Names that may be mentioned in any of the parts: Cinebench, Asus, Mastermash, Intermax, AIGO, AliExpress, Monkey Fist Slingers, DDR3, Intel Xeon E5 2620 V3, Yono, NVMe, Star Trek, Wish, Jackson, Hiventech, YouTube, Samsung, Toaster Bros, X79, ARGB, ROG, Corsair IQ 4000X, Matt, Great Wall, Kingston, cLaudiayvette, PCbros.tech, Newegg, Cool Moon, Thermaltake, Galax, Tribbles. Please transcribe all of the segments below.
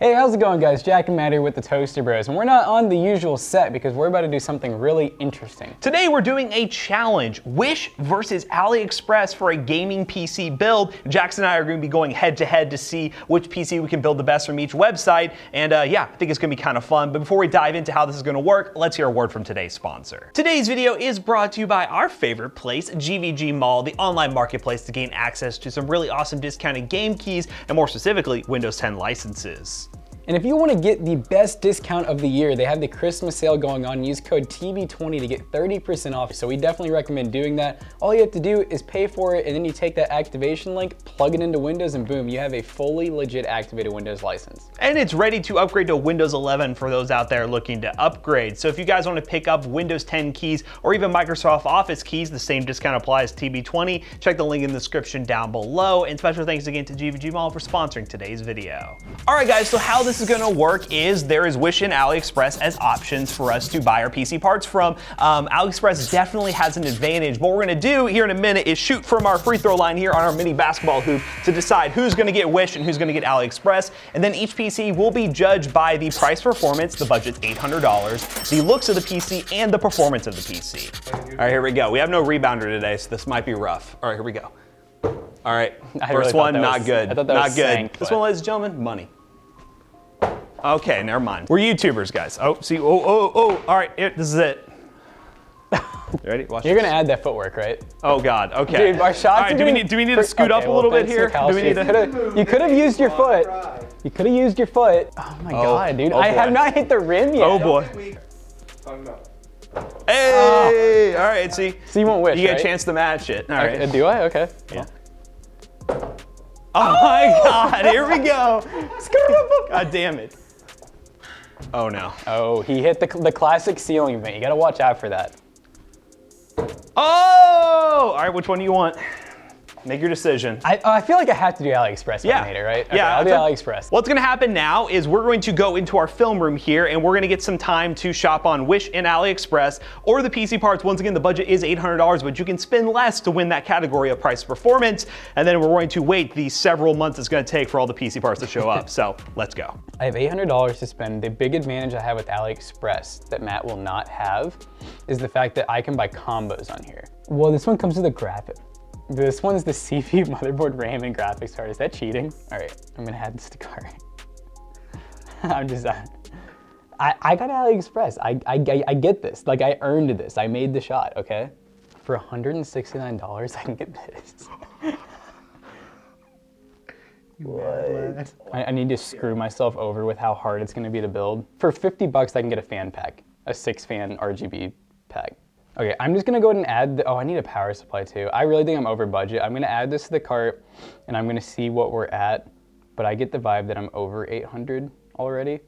Hey, how's it going guys? Jack and Matt here with the Toaster Bros, and we're not on the usual set because we're about to do something really interesting. Today we're doing a challenge, Wish versus AliExpress for a gaming PC build. Jackson and I are going to be going head to head to see which PC we can build the best from each website, and yeah, I think it's going to be kind of fun. But before we dive into how this is going to work, let's hear a word from today's sponsor. Today's video is brought to you by our favorite place, GVG Mall, the online marketplace to gain access to some really awesome discounted game keys, and more specifically, Windows 10 licenses. And if you want to get the best discount of the year, they have the Christmas sale going on. Use code TB20 to get 30% off. So we definitely recommend doing that. All you have to do is pay for it, and then you take that activation link, plug it into Windows, and boom, you have a fully legit activated Windows license. And it's ready to upgrade to Windows 11 for those out there looking to upgrade. So if you guys want to pick up Windows 10 keys or even Microsoft Office keys, the same discount applies to TB20. Check the link in the description down below. And special thanks again to GVG Mall for sponsoring today's video. All right, guys, so how this is gonna work is there is Wish and AliExpress as options for us to buy our PC parts from. AliExpress definitely has an advantage. What we're gonna do here in a minute is shoot from our free throw line here on our mini basketball hoop to decide who's gonna get Wish and who's gonna get AliExpress. And then each PC will be judged by the price performance, the budget's $800, the looks of the PC, and the performance of the PC. All right, here we go. We have no rebounder today, so this might be rough. All right, here we go. All right, first one, not good. I thought that was good. This one, ladies and gentlemen, money. Okay, never mind. We're YouTubers, guys. Oh, see, all right, this is it. You ready? Watch You're this. Gonna add that footwork, right? Oh God, okay. Dude, our shots all right, do we need to scoot up a little bit here? Do we need to? You could have used your foot. You could have used your foot. Oh my God, dude. I have not hit the rim yet. Oh boy. Hey, all right, see. So you won't wish, You get a chance to match it, all right. Do I? Okay. Yeah. Oh my God, here we go. God damn it. Oh no. Oh, he hit the classic ceiling vent. You gotta watch out for that. Oh! All right, which one do you want? Make your decision. I feel like I have to do AliExpress later, right? Okay, yeah, I'll do AliExpress. What's gonna happen now is we're going to go into our film room here, and we're gonna get some time to shop on Wish and AliExpress or the PC parts. Once again, the budget is $800, but you can spend less to win that category of price performance. And then we're going to wait the several months it's gonna take for all the PC parts to show up. So let's go. I have $800 to spend. The big advantage I have with AliExpress that Matt will not have is the fact that I can buy combos on here. Well, this one comes with a graphic. This one's the CPU, motherboard, RAM, and graphics card. Is that cheating? All right, I'm gonna add this to cart. I'm just, I got AliExpress. I get this. Like, I earned this. I made the shot, okay? For $169, I can get this. What? I need to screw myself over with how hard it's gonna be to build. For 50 bucks, I can get a fan pack, a 6-fan RGB pack. Okay, I'm just gonna go ahead and add the, oh, I need a power supply too. I really think I'm over budget. I'm gonna add this to the cart, and I'm gonna see what we're at, but I get the vibe that I'm over 800 already,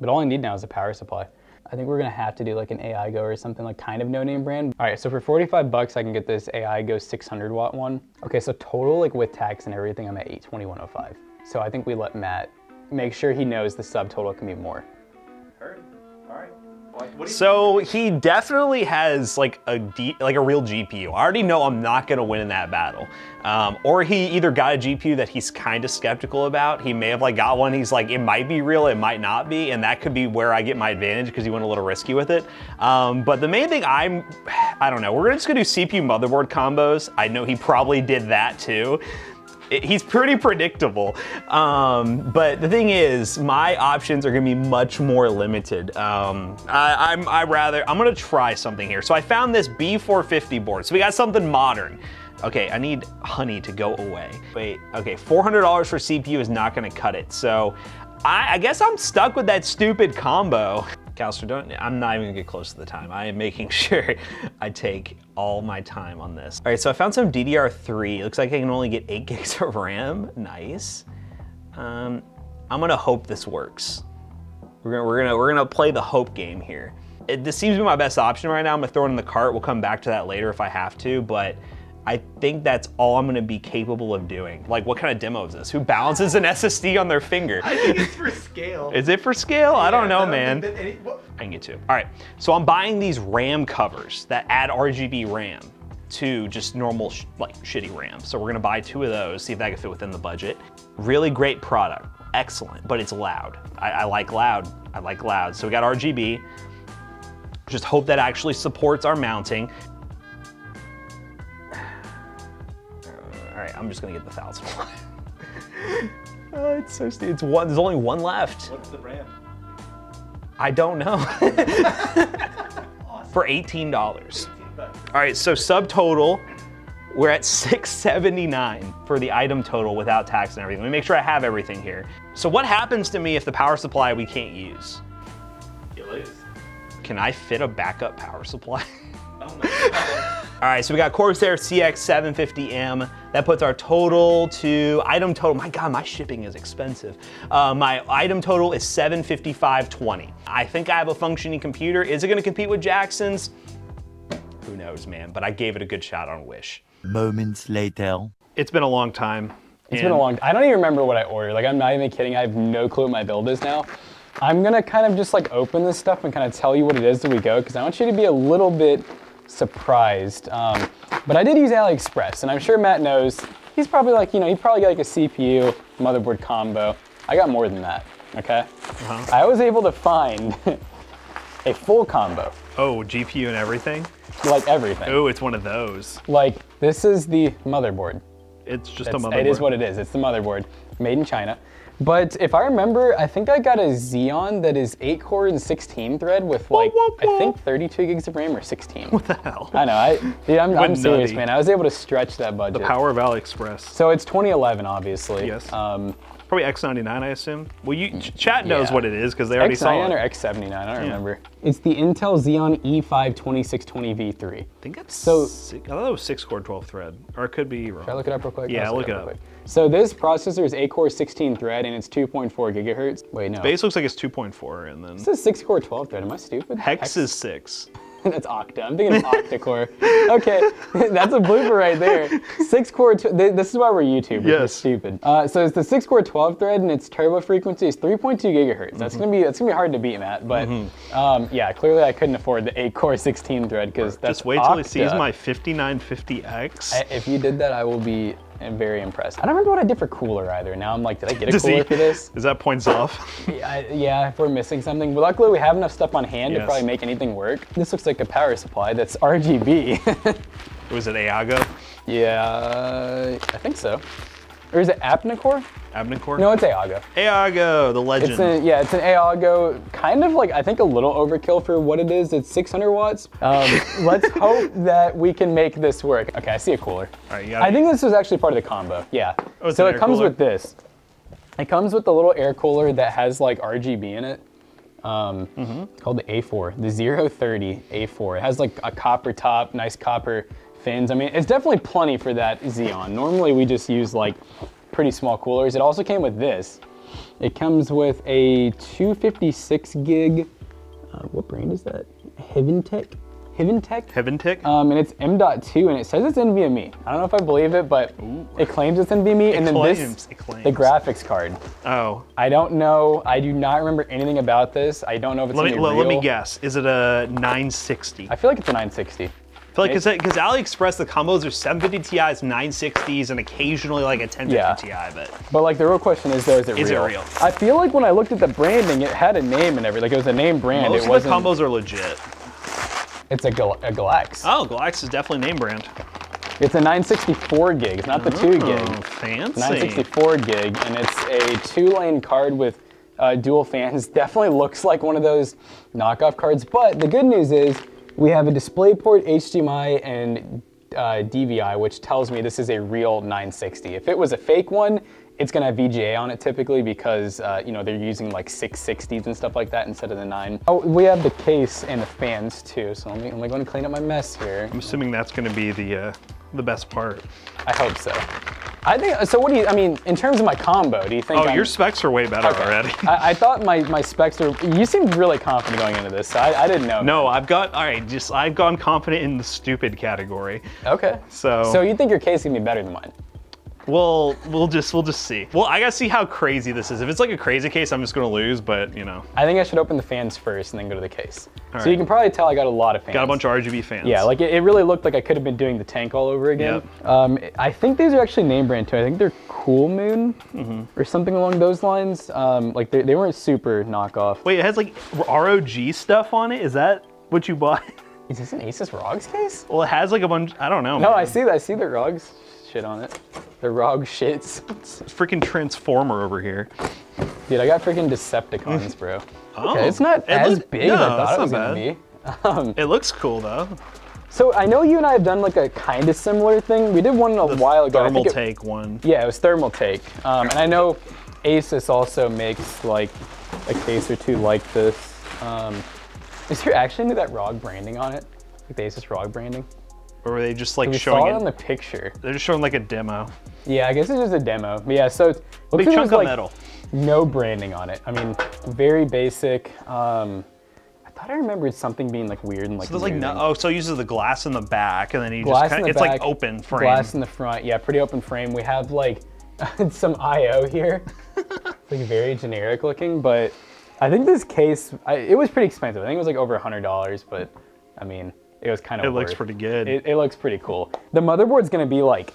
but all I need now is a power supply. I think we're gonna have to do like an AIGO or something, like kind of no-name brand. All right, so for 45 bucks, I can get this AIGO 600-watt one. Okay, so total, like with tax and everything, I'm at 821.05. So I think we let Matt make sure he knows the subtotal can be more. So he definitely has like a real GPU. I already know I'm not gonna win in that battle. Or he either got a GPU that he's kind of skeptical about. He may have like got one. He's like, it might be real, it might not be. And that could be where I get my advantage because he went a little risky with it. But the main thing I don't know. We're just gonna do CPU motherboard combos. I know he probably did that too. He's pretty predictable, but the thing is, my options are gonna be much more limited. I'm gonna try something here. So I found this B450 board, so we got something modern. Okay, I need honey to go away. Wait, okay, $400 for CPU is not gonna cut it, so I guess I'm stuck with that stupid combo. Calster, I'm not even gonna get close to the time. I am making sure I take all my time on this. All right, so I found some DDR3. It looks like I can only get 8 gigs of RAM. Nice. I'm gonna hope this works. We're gonna play the hope game here. This seems to be my best option right now. I'm gonna throw it in the cart. We'll come back to that later if I have to, but I think that's all I'm gonna be capable of doing. Like, what kind of demo is this? Who balances an SSD on their finger? I think it's for scale. Is it for scale? Yeah, I don't know, man. I can get to. All right, so I'm buying these RAM covers that add RGB RAM to just normal, like, shitty RAM. So we're gonna buy 2 of those, see if that can fit within the budget. Really great product, excellent, but it's loud. I like loud, I like loud. So we got RGB. Just hope that actually supports our mounting. All right, I'm just gonna get the 1000 one. Oh, it's so stupid. It's one, there's only one left. What's the brand? I don't know. Awesome. For $18. All right, so subtotal, we're at $679 for the item total without tax and everything. Let me make sure I have everything here. So what happens to me if the power supply we can't use? You lose. Can I fit a backup power supply? Oh my God. All right, so we got Corsair CX750M. That puts our total to, item total, my God, my shipping is expensive. My item total is $755.20. I think I have a functioning computer. Is it gonna compete with Jackson's? Who knows, man, but I gave it a good shot on Wish. Moments later. It's been a long time. It's been a long time. I don't even remember what I ordered. Like, I'm not even kidding. I have no clue what my build is now. I'm gonna kind of just like open this stuff and kind of tell you what it is that we go, because I want you to be a little bit surprised, but I did use AliExpress, and I'm sure Matt knows, he's probably like, you know, he probably got like a CPU motherboard combo. I got more than that, okay? I was able to find a full combo. Oh, GPU and everything? Like everything. Oh, it's one of those. Like, this is the motherboard. It's just a motherboard. It is what it is, it's the motherboard, made in China. But if I remember, I think I got a Xeon that is 8-core and 16-thread with like, I think 32 gigs of RAM or 16. What the hell? I know, dude, I'm serious, man. I was able to stretch that budget. The power of AliExpress. So it's 2011, obviously. Yes. Probably X99, I assume. Well, you chat knows what it is because they already saw it. X99 or X79, I don't remember. It's the Intel Xeon E5 2620 V3. I think that's I thought it was 6-core, 12-thread, or it could be wrong. Should I look it up real quick? Yeah, look it up. So this processor is 8-core, 16-thread, and it's 2.4 gigahertz. Wait, no. Base looks like it's 2.4, and then... This is 6-core, 12-thread. Am I stupid? Hex is 6. That's octa. I'm thinking of octa-core. Okay, that's a blooper right there. 6-core, this is why we're YouTubers. Yes. We're stupid. So it's the 6-core 12-thread, and its turbo frequency is 3.2 gigahertz. That's gonna be hard to beat, Matt. But yeah, clearly I couldn't afford the 8-core 16-thread because that's just wait till he sees my 5950X. If you did that, I will be very impressed. I don't remember what I did for cooler either. Now I'm like, did I get a cooler for this? Is that points off? Yeah, if we're missing something. But luckily we have enough stuff on hand to probably make anything work. This looks like a power supply that's RGB. Was it Ayago? Yeah, I think so. Or is it Apnicore? Apnicore? No, it's Ayago. Ayago, the legend. It's a, yeah, it's an Ayago, kind of like, I think a little overkill for what it is. It's 600 watts. Let's hope that we can make this work. Okay, I see a cooler. All right, you gotta think this was actually part of the combo, yeah. Oh, so it comes with this. It comes with the little air cooler that has like RGB in it. It's called the A4, the 030 A4. It has like a copper top, nice copper fins. I mean, it's definitely plenty for that Xeon. Normally we just use like pretty small coolers. It also came with this. It comes with a 256 gig, what brand is that? Hiventech? Hiventech? Hiventech. And it's M.2 and it says it's NVMe. I don't know if I believe it, but it claims it's NVMe. And then this, the graphics card. Oh. I don't know. I do not remember anything about this. I don't know if it's let me guess. Is it a 960? I feel like it's a 960. I feel like, because AliExpress, the combos are 750 Ti's, 960s, and occasionally like a 1050 Ti, but like the real question is though, is it real? I feel like when I looked at the branding, it had a name and everything. Like it was a name brand. Most of the combos are legit. It's a Galax. Oh, Galax is definitely name brand. It's a 964 gig, it's not the 2 gig. Fancy. 964 gig, and it's a 2-lane card with dual fans. Definitely looks like one of those knockoff cards, but the good news is, we have a DisplayPort, HDMI, and DVI, which tells me this is a real 960. If it was a fake one, it's gonna have VGA on it typically because you know, they're using like 660s and stuff like that instead of the 9. Oh, we have the case and the fans too, so I'm like gonna clean up my mess here. I'm assuming that's gonna be the best part. I hope so. I think, so what do you, I mean, in terms of my combo, do you think your specs are way better already. I thought my specs were, you seemed really confident going into this, so I didn't know. No, I've got, all right, just, I've gone confident in the stupid category. Okay. So you think your case is gonna be better than mine? We'll just see. Well, I gotta see how crazy this is. If it's like a crazy case, I'm just gonna lose, but you know. I think I should open the fans first and then go to the case. All right. So you can probably tell I got a lot of fans. Got a bunch of RGB fans. Yeah, like it really looked like I could have been doing the tank all over again. Yep. I think these are actually name brand too. I think they're Cool Moon or something along those lines. Like they weren't super knockoff. Wait, it has like ROG stuff on it? Is that what you bought? Is this an Asus ROGs case? Well, it has like a bunch, I don't know. No, man. I see the ROGs shit on it. The ROG shits. It's a freaking Transformer over here. Dude, I got freaking Decepticons, bro. Oh. Okay, it's not as big as I thought it was gonna be. It looks cool though. So I know you and I have done like a kind of similar thing. We did one a while ago. Thermaltake one. Yeah, it was Thermaltake. And I know Asus also makes like a case or two like this. Is there actually any that ROG branding on it? Like the Asus ROG branding? Or were they just like showing it on the picture? They're just showing like a demo. Yeah, I guess it's just a demo. But yeah, so big chunk of metal. No branding on it. I mean, very basic. I thought I remembered something being like weird and like. So like no, oh, so it uses the glass in the back and then you just kind of, it's like open frame. Glass in the front, yeah, pretty open frame. We have like some IO here. It's like very generic looking, but I think this case it was pretty expensive. I think it was like over $100, but I mean. It was kind of. It looks pretty good. It looks pretty cool. The motherboard's gonna be like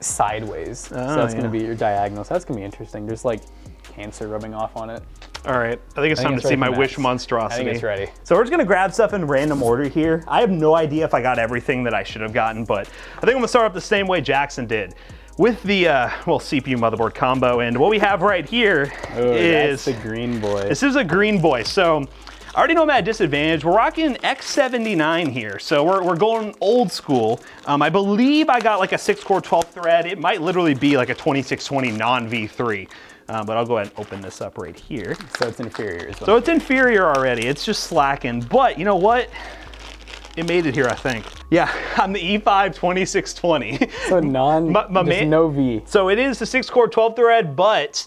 sideways, so that's gonna be your diagonal. So that's gonna be interesting. There's like cancer rubbing off on it. All right, I think it's time to see my Wish monstrosity. I think it's ready. So we're just gonna grab stuff in random order here. I have no idea if I got everything that I should have gotten, but I think I'm gonna start up the same way Jackson did, with the well, CPU motherboard combo. And what we have right here is the green boy. This is a green boy. So. I already know I'm at a disadvantage. We're rocking X79 here, so we're going old school. I believe I got like a 6-core 12-thread. It might literally be like a 2620 non-V3, but I'll go ahead and open this up right here. So it's inferior as well. So it's inferior already. It's just slacking, but you know what? It made it here, I think. Yeah, I'm the E5 2620. So non, there's no V. So it is the 6-core 12-thread, but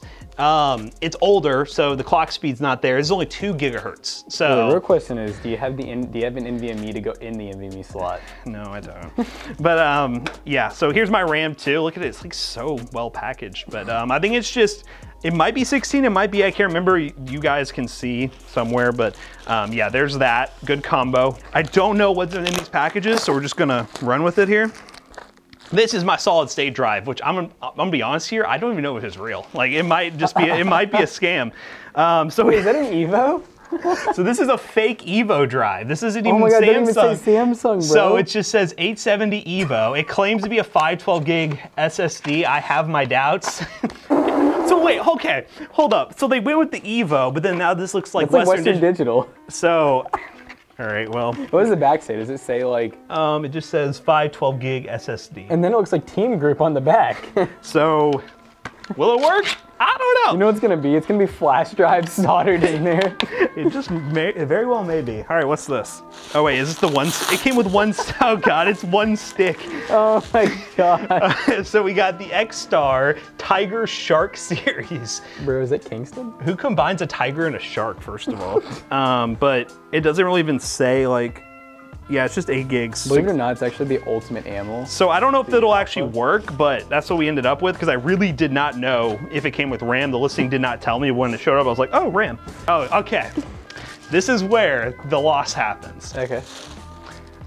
it's older, so the clock speed's not there. It's only 2 gigahertz. So well, the real question is, do you have an NVMe to go in the NVMe slot? No, I don't. But yeah, so here's my RAM too. Look at it, it's like so well packaged. But I think it's just, it might be 16, it might be, I can't remember, you guys can see somewhere, but yeah, there's that, good combo. I don't know what's in these packages, so we're just gonna run with it here. This is my solid state drive, which I'm gonna be honest here, I don't even know if it's real. Like it might just be, it might be a scam. So wait, is that an Evo? So this is a fake Evo drive. This isn't even Samsung. Oh my God, they didn't even say Samsung, bro. So it just says 870 Evo. It claims to be a 512 gig SSD. I have my doubts. So wait, okay, hold up. So they went with the Evo, but then now this looks like Western Digital. So, all right, well. What does the back say? Does it say like? It just says 512 gig SSD. And then it looks like Team Group on the back. So, will it work? I don't know. You know what it's gonna be? It's gonna be flash drives soldered in there. It just it very well may be. All right, what's this? Oh wait, is this the one? It came with one. Oh God, it's one stick. Oh my God. So we got the X-Star Tiger Shark series. Bro, is it Kingston? Who combines a tiger and a shark, first of all? But it doesn't really even say like. Yeah, it's just 8 gigs. Believe it or not, it's actually the ultimate animal. So I don't know if it'll actually work, but that's what we ended up with because I really did not know if it came with RAM. The listing did not tell me when it showed up. I was like, oh, RAM. Oh, okay. This is where the loss happens. Okay.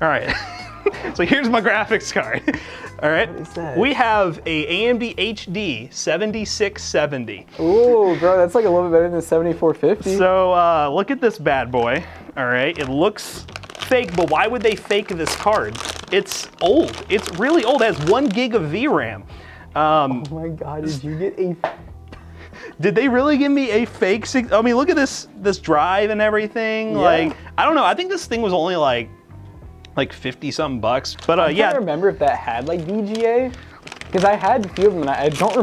All right. So here's my graphics card. All right. What is that? We have a AMD HD 7670. Ooh, bro, that's like a little bit better than 7450. So look at this bad boy. All right, it looks fake, but why would they fake this card? It's old. It's really old. It has 1 gig of VRAM. Oh my God, did you get a... Did they really give me a fake six? I mean, look at this drive and everything. Yeah. Like, I don't know. I think this thing was only like 50-something bucks. But yeah. I can't remember if that had like VGA. Because I had a few of them and I sort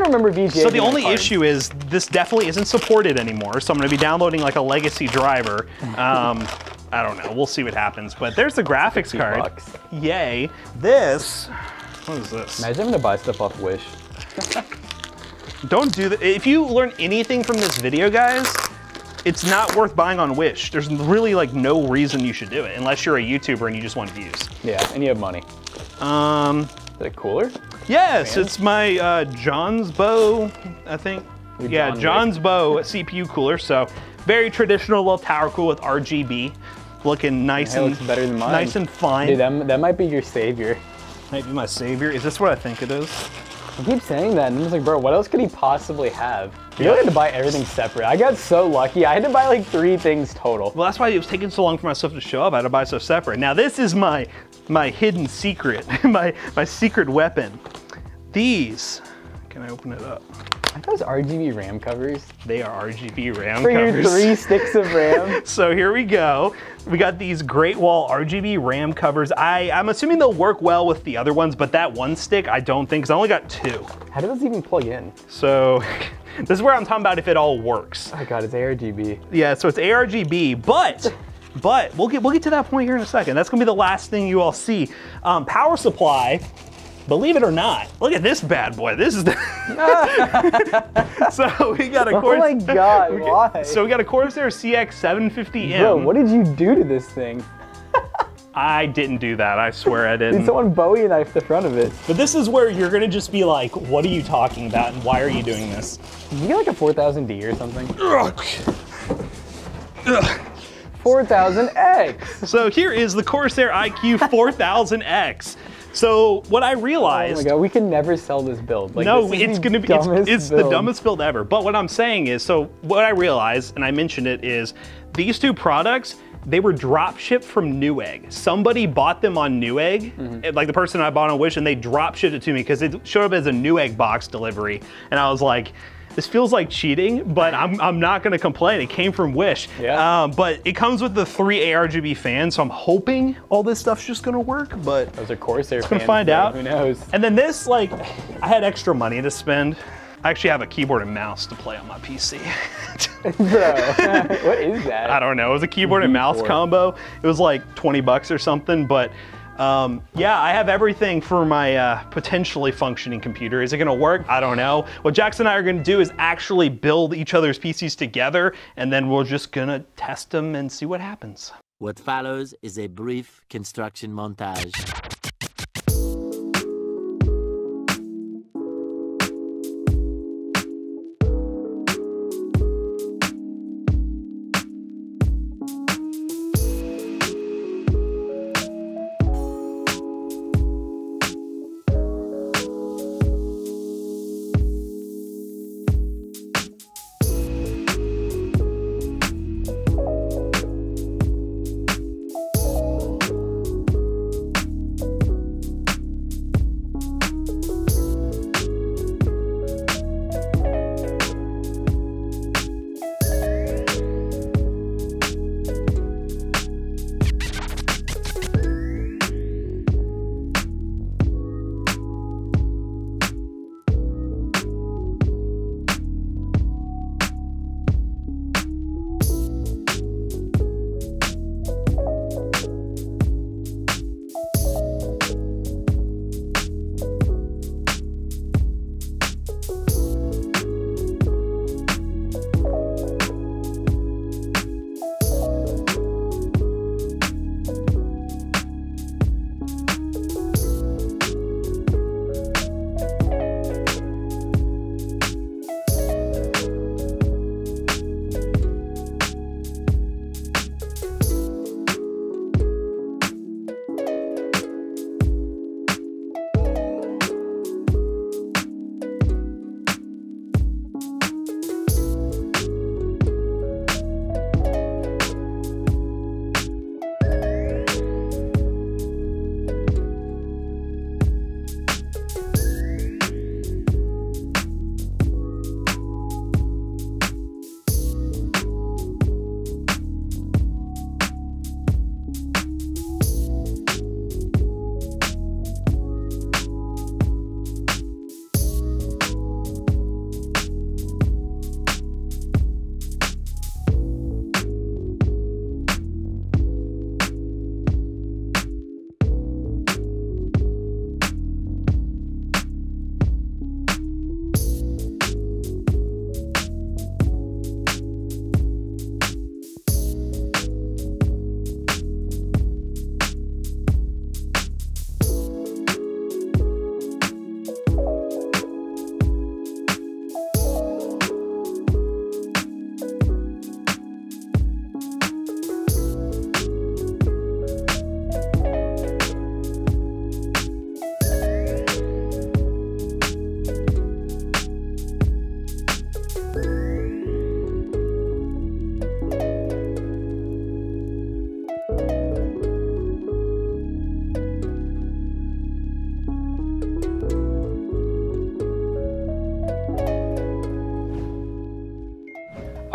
of remember VGA. So the only issue is this definitely isn't supported anymore. So I'm gonna be downloading like a legacy driver. I don't know, we'll see what happens. But there's the graphics card. Bucks. Yay. This, what is this? Imagine having to buy stuff off Wish. Don't do that. If you learn anything from this video, guys, it's not worth buying on Wish. There's really like no reason you should do it unless you're a YouTuber and you just want views. Yeah, and you have money. Is it cooler? Yes, it's my John's Bow, I think. Yeah, John's Bow CPU cooler. So very traditional little tower cooler with RGB, looking nice and better than mine. Nice and fine. Dude, that might be your savior. Might be my savior. Is this what I think it is? I keep saying that, and I'm just like, bro, what else could he possibly have? You only had to buy everything separate. I got so lucky. I had to buy like 3 things total. Well, that's why it was taking so long for my stuff to show up. I had to buy stuff separate. Now, this is my hidden secret, my secret weapon. These, can I open it up? Are those RGB RAM covers? They are RGB RAM covers. For your 3 sticks of RAM. So here we go. We got these Great Wall RGB RAM covers. I'm assuming they'll work well with the other ones, but that one stick, I don't think, because I only got 2. How do those even plug in? So this is where I'm talking about if it all works. Oh God, it's ARGB. Yeah, so it's ARGB, but we'll get to that point here in a second. That's gonna be the last thing you all see. Power supply. Believe it or not, look at this bad boy. This is the so we got a Corsair. Oh my God, why? So we got a Corsair CX750M. Bro, what did you do to this thing? I didn't do that, I swear I didn't. Did someone Bowie knife the front of it? But this is where you're gonna just be like, what are you talking about and why are you doing this? Did you get like a 4000D or something? 4000X. So here is the Corsair IQ 4000X. So what I realized, oh my God, we can never sell this build. Like, no, it's gonna be it's the dumbest build ever. But what I'm saying is, so what I realized, and I mentioned it, is these 2 products, they were drop shipped from Newegg. Somebody bought them on Newegg, like the person I bought on Wish, and they drop shipped it to me because it showed up as a Newegg box delivery, and I was like, this feels like cheating, but I'm not gonna complain. It came from Wish. Yeah. But it comes with the 3 ARGB fans, so I'm hoping all this stuff's just gonna work, but those are Corsair fans. We're gonna find out. Who knows? And then this, like, I had extra money to spend. I actually have a keyboard and mouse to play on my PC. Bro, what is that? I don't know. It was a keyboard and mouse combo. It was like 20 bucks or something, but yeah, I have everything for my potentially functioning computer. Is it gonna work? I don't know. What Jackson and I are gonna do is actually build each other's PCs together, and then we're just gonna test them and see what happens. What follows is a brief construction montage.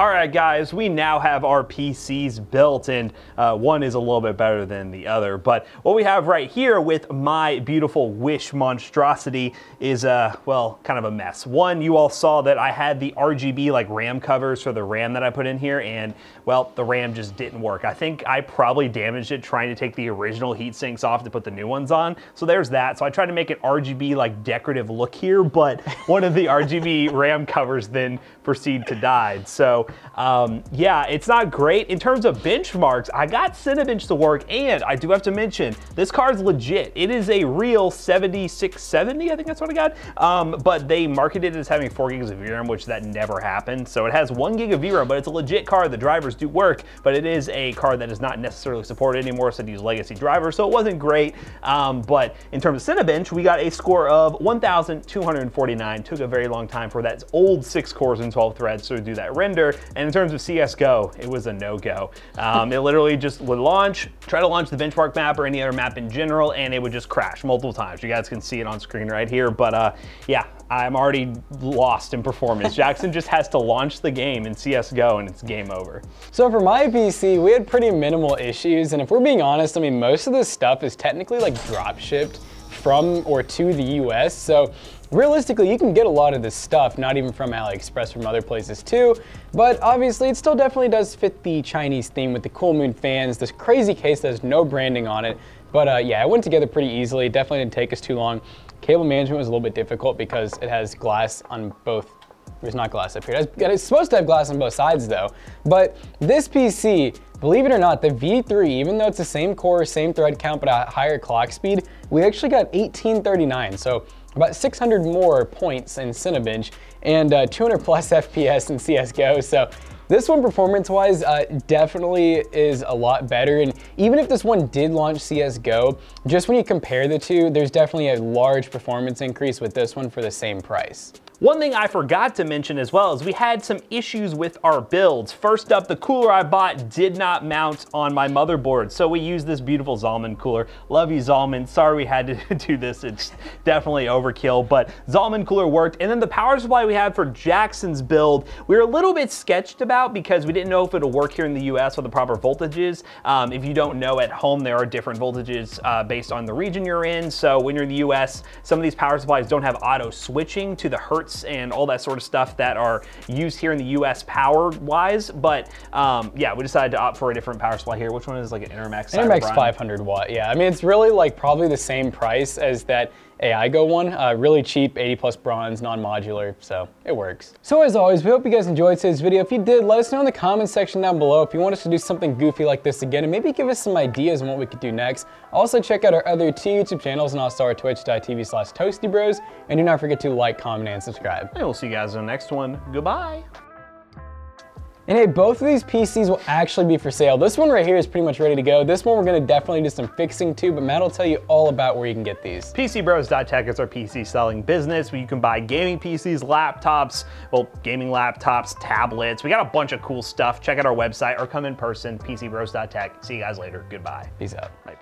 Alright guys, we now have our PCs built, and one is a little bit better than the other, but what we have right here with my beautiful Wish monstrosity is, well, kind of a mess. One, you all saw that I had the RGB like RAM covers for the RAM that I put in here, and well, the RAM just didn't work. I think I probably damaged it trying to take the original heatsinks off to put the new ones on, so there's that. So I tried to make an RGB like decorative look here, but one of the RGB RAM covers then proceeded to die. So yeah, it's not great. In terms of benchmarks, I got Cinebench to work, and I do have to mention, this card's legit. It is a real 7670, I think that's what I got, but they marketed it as having 4 gigs of VRAM, which that never happened. So it has 1 gig of VRAM, but it's a legit card. The drivers do work, but it is a card that is not necessarily supported anymore, so it used legacy drivers, so it wasn't great. But in terms of Cinebench, we got a score of 1,249. Took a very long time for that old 6 cores and 12 threads to do that render. And in terms of CS:GO, it was a no-go. It literally just would launch, try to launch the benchmark map or any other map in general, and it would just crash multiple times. You guys can see it on screen right here, but yeah, I'm already lost in performance. Jackson just has to launch the game in CS:GO and it's game over. So for my PC, we had pretty minimal issues, and if we're being honest, I mean, most of this stuff is technically like drop shipped from or to the US, so realistically, you can get a lot of this stuff, not even from AliExpress, from other places too, but obviously it still definitely does fit the Chinese theme with the Cool Moon fans, this crazy case that has no branding on it, but yeah, it went together pretty easily, definitely didn't take us too long. Cable management was a little bit difficult because it has glass on both, there's not glass up here, it's supposed to have glass on both sides though, but this PC, believe it or not, the V3, even though it's the same core, same thread count, but a higher clock speed, we actually got 1839, so about 600 more points in Cinebench and 200 plus FPS in CS:GO. So this one performance-wise definitely is a lot better. And even if this one did launch CS:GO, just when you compare the two, there's definitely a large performance increase with this one for the same price. One thing I forgot to mention as well is we had some issues with our builds. First up, the cooler I bought did not mount on my motherboard, so we used this beautiful Zalman cooler. Love you, Zalman. Sorry we had to do this. It's definitely overkill, but Zalman cooler worked. And then the power supply we had for Jackson's build, we were a little bit sketched about because we didn't know if it'll work here in the US with the proper voltages. If you don't know, at home there are different voltages based on the region you're in. So when you're in the US, some of these power supplies don't have auto switching to the hertz and all that sort of stuff that are used here in the US power wise, but yeah, we decided to opt for a different power supply here. Which one is like an Intermax? Intermax 500 watt, yeah. I mean, it's really like probably the same price as that AIGO one, really cheap, 80 plus bronze, non-modular, so it works. So as always, we hope you guys enjoyed today's video. If you did, let us know in the comments section down below if you want us to do something goofy like this again, and maybe give us some ideas on what we could do next. Also check out our other 2 YouTube channels and also our twitch.tv/toastybros, and do not forget to like, comment, and subscribe. And we'll see you guys in the next one. Goodbye. And hey, both of these PCs will actually be for sale. This one right here is pretty much ready to go. This one we're gonna definitely do some fixing to, but Matt will tell you all about where you can get these. PCbros.tech is our PC selling business where you can buy gaming PCs, laptops, well, gaming laptops, tablets. We got a bunch of cool stuff. Check out our website or come in person, PCbros.tech. See you guys later. Goodbye. Peace out. Bye.